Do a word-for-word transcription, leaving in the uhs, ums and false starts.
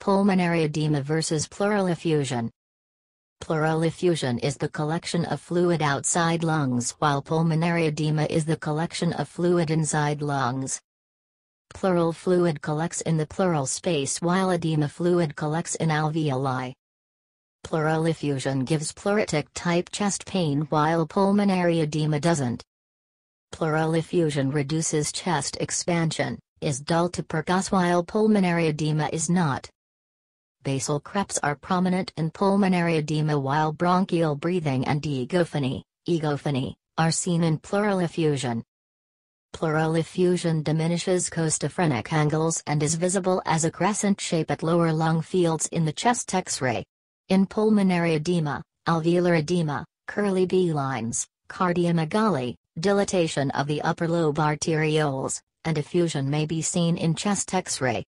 Pulmonary edema versus pleural effusion. Pleural effusion is the collection of fluid outside lungs, while pulmonary edema is the collection of fluid inside lungs. Pleural fluid collects in the pleural space while edema fluid collects in alveoli. Pleural effusion gives pleuritic-type chest pain while pulmonary edema doesn't. Pleural effusion reduces chest expansion, is dull to percus while pulmonary edema is not. Basal creps are prominent in pulmonary edema while bronchial breathing and egophony, egophony, are seen in pleural effusion. Pleural effusion diminishes costophrenic angles and is visible as a crescent shape at lower lung fields in the chest X-ray. In pulmonary edema, alveolar edema, curly B-lines, cardiomegaly, dilatation of the upper lobe arterioles, and effusion may be seen in chest X-ray.